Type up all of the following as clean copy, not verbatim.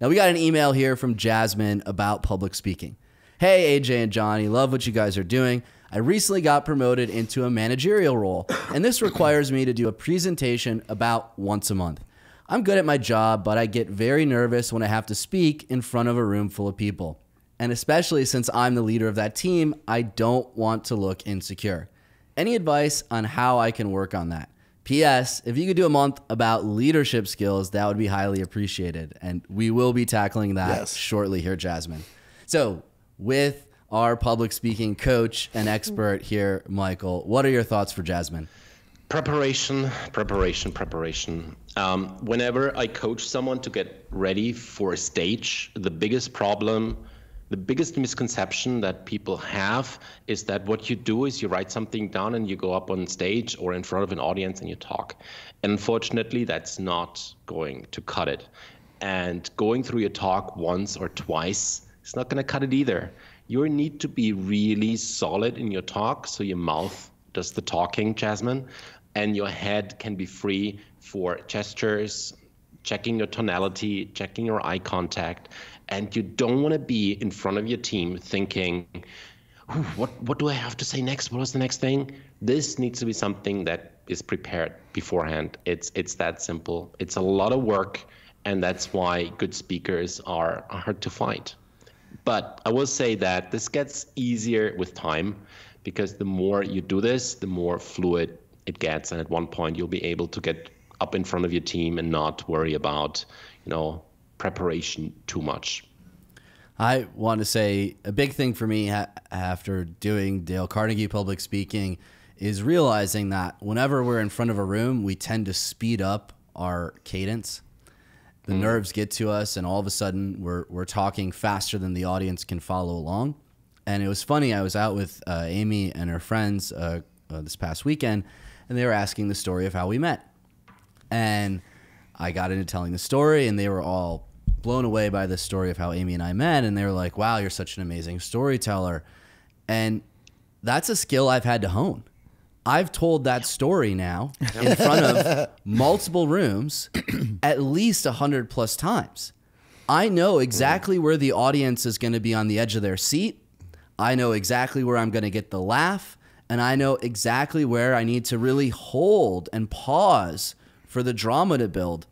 Now we got an email here from Jasmine about public speaking. Hey, AJ and Johnny, love what you guys are doing. I recently got promoted into a managerial role, and this requires me to do a presentation about once a month. I'm good at my job, but I get very nervous when I have to speak in front of a room full of people. And especially since I'm the leader of that team, I don't want to look insecure. Any advice on how I can work on that? P.S. If you could do a month about leadership skills, that would be highly appreciated. And we will be tackling that shortly here, Jasmine. So with our public speaking coach and expert here, Michael, what are your thoughts for Jasmine? Preparation, preparation, preparation. Whenever I coach someone to get ready for a stage, the biggest problem, the biggest misconception that people have is that what you do is you write something down and you go up on stage or in front of an audience and you talk. And unfortunately, that's not going to cut it. And going through your talk once or twice is not going to cut it either. You need to be really solid in your talk so your mouth does the talking, Jasmine, and your head can be free for gestures, checking your tonality, checking your eye contact. And you don't want to be in front of your team thinking, what do I have to say next? What was the next thing? This needs to be something that is prepared beforehand. It's that simple. It's a lot of work, and that's why good speakers are hard to find. But I will say that this gets easier with time, because the more you do this, the more fluid it gets. And at one point, you'll be able to get up in front of your team and not worry about, you know, preparation too much. I want to say a big thing for me after doing Dale Carnegie public speaking is realizing that whenever we're in front of a room, we tend to speed up our cadence. The nerves get to us, and all of a sudden we're talking faster than the audience can follow along. And it was funny, I was out with Amy and her friends this past weekend, and they were asking the story of how we met. And I got into telling the story, and they were all blown away by the story of how Amy and I met. And they were like, wow, you're such an amazing storyteller. And that's a skill I've had to hone. I've told that story now in front of multiple rooms at least 100+ times. I know exactly where the audience is going to be on the edge of their seat. I know exactly where I'm going to get the laugh. And I know exactly where I need to really hold and pause for the drama to build.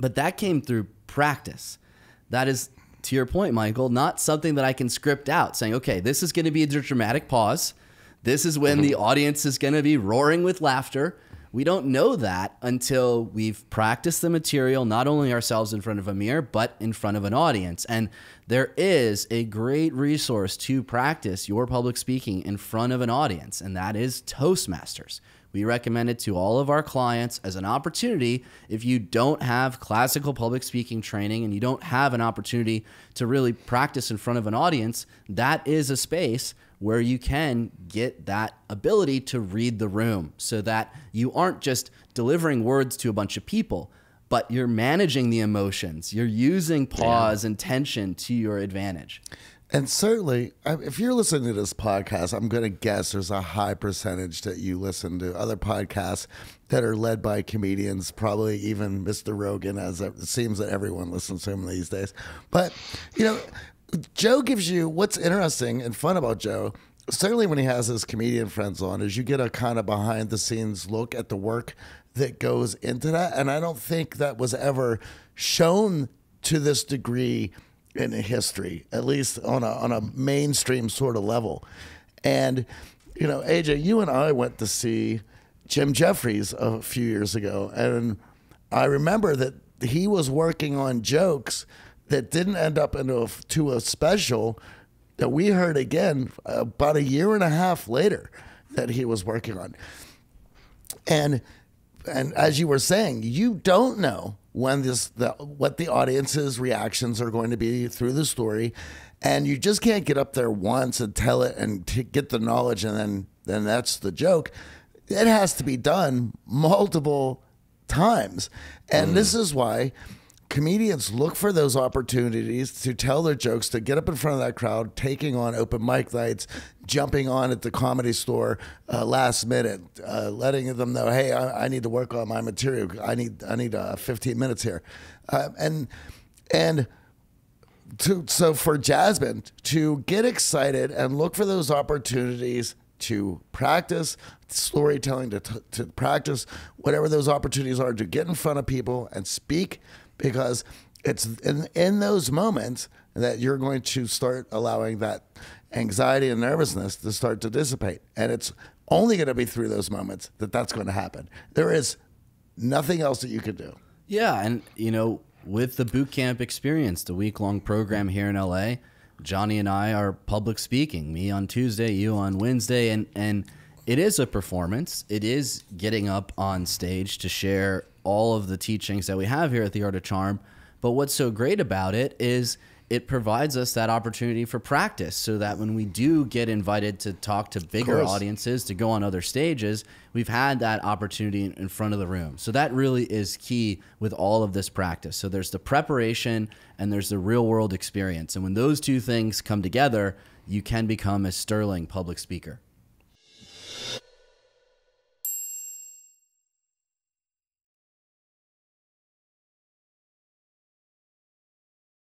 But that came through practice. That is, to your point, Michael, not something that I can script out, saying, okay, this is going to be a dramatic pause. This is when the audience is going to be roaring with laughter. We don't know that until we've practiced the material, not only ourselves in front of a mirror, but in front of an audience. And there is a great resource to practice your public speaking in front of an audience, and that is Toastmasters. We recommend it to all of our clients as an opportunity. If you don't have classical public speaking training and you don't have an opportunity to really practice in front of an audience, that is a space where you can get that ability to read the room so that you aren't just delivering words to a bunch of people, but you're managing the emotions. You're using pause and tension to your advantage. And certainly, if you're listening to this podcast, I'm going to guess there's a high percentage that you listen to other podcasts that are led by comedians, probably even Mr. Rogan, as it seems that everyone listens to him these days. But, you know, Joe gives you what's interesting and fun about Joe, certainly when he has his comedian friends on, is you get a kind of behind-the-scenes look at the work that goes into that. And I don't think that was ever shown to this degree in history, at least on a mainstream sort of level. And, you know, AJ, you and I went to see Jim Jeffries a few years ago, and I remember that he was working on jokes that didn't end up into a special that we heard again about a year and a half later that he was working on. And as you were saying, you don't know when what the audience's reactions are going to be through the story, and you just can't get up there once and tell it and get the knowledge, and then that's the joke. It has to be done multiple times, and this is why comedians look for those opportunities to tell their jokes, to get up in front of that crowd, taking on open mic nights, jumping on at the Comedy Store last minute, letting them know, hey, I need to work on my material. I need 15 minutes here. And And so for Jasmine to get excited and look for those opportunities to practice storytelling, to practice whatever those opportunities are, to get in front of people and speak, because it's in those moments that you're going to start allowing that anxiety and nervousness to start to dissipate. And it's only going to be through those moments that that's going to happen. There is nothing else that you could do. Yeah, and you know, with the boot camp experience, the week-long program here in LA, Johnny and I are public speaking, me on Tuesday, you on Wednesday, and it is a performance. It is getting up on stage to share all of the teachings that we have here at The Art of Charm. But what's so great about it is it provides us that opportunity for practice, so that when we do get invited to talk to bigger audiences, to go on other stages, we've had that opportunity in front of the room. So that really is key with all of this practice. So there's the preparation and there's the real world experience. And when those two things come together, you can become a sterling public speaker.